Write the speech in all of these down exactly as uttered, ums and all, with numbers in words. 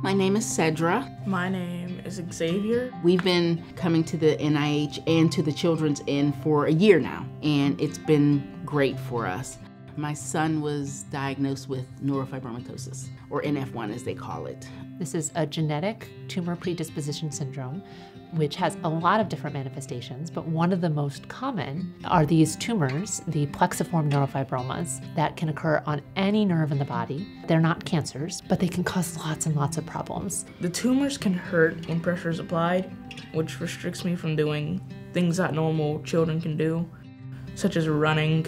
My name is Seddra. My name is Xavier. We've been coming to the N I H and to the Children's Inn for a year now, and it's been great for us. My son was diagnosed with neurofibromatosis, or N F one as they call it. This is a genetic tumor predisposition syndrome, which has a lot of different manifestations, but one of the most common are these tumors, the plexiform neurofibromas, that can occur on any nerve in the body. They're not cancers, but they can cause lots and lots of problems. The tumors can hurt when pressure is applied, which restricts me from doing things that normal children can do, such as running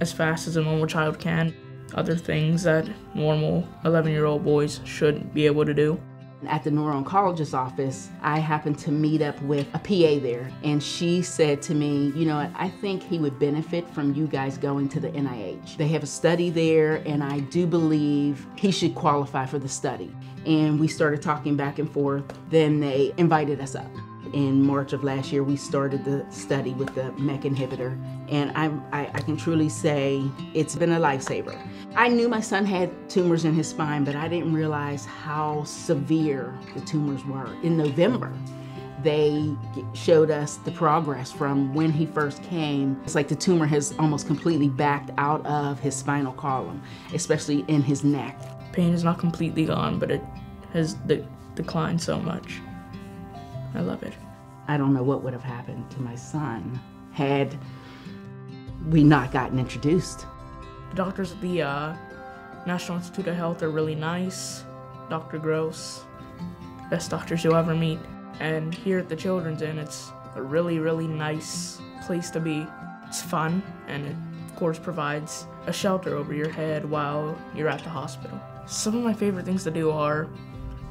as fast as a normal child can, other things that normal eleven-year-old boys should be able to do. At the neuro-oncologist's office, I happened to meet up with a P A there, and she said to me, you know, I think he would benefit from you guys going to the N I H. They have a study there, and I do believe he should qualify for the study. And we started talking back and forth. Then they invited us up. In March of last year, we started the study with the M E K inhibitor, and I, I, I can truly say it's been a lifesaver. I knew my son had tumors in his spine, but I didn't realize how severe the tumors were. In November, they showed us the progress from when he first came. It's like the tumor has almost completely backed out of his spinal column, especially in his neck. Pain is not completely gone, but it has de- declined so much. I love it. I don't know what would have happened to my son had we not gotten introduced. The doctors at the uh, National Institute of Health are really nice. Doctor Gross, best doctors you'll ever meet. And here at the Children's Inn, it's a really, really nice place to be. It's fun, and it, of course, provides a shelter over your head while you're at the hospital. Some of my favorite things to do are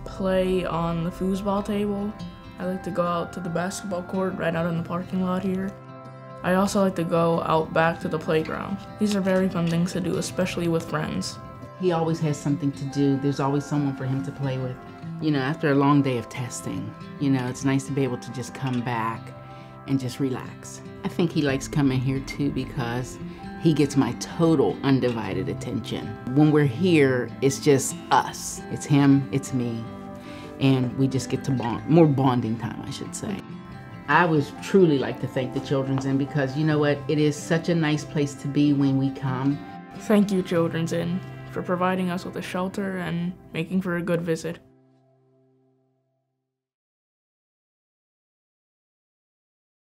play on the foosball table. I like to go out to the basketball court right out in the parking lot here. I also like to go out back to the playground. These are very fun things to do, especially with friends. He always has something to do. There's always someone for him to play with. You know, after a long day of testing, you know, it's nice to be able to just come back and just relax. I think he likes coming here too because he gets my total undivided attention. When we're here, it's just us. It's him, it's me. And we just get to bond, more bonding time, I should say. I would truly like to thank the Children's Inn because you know what, it is such a nice place to be when we come. Thank you, Children's Inn, for providing us with a shelter and making for a good visit.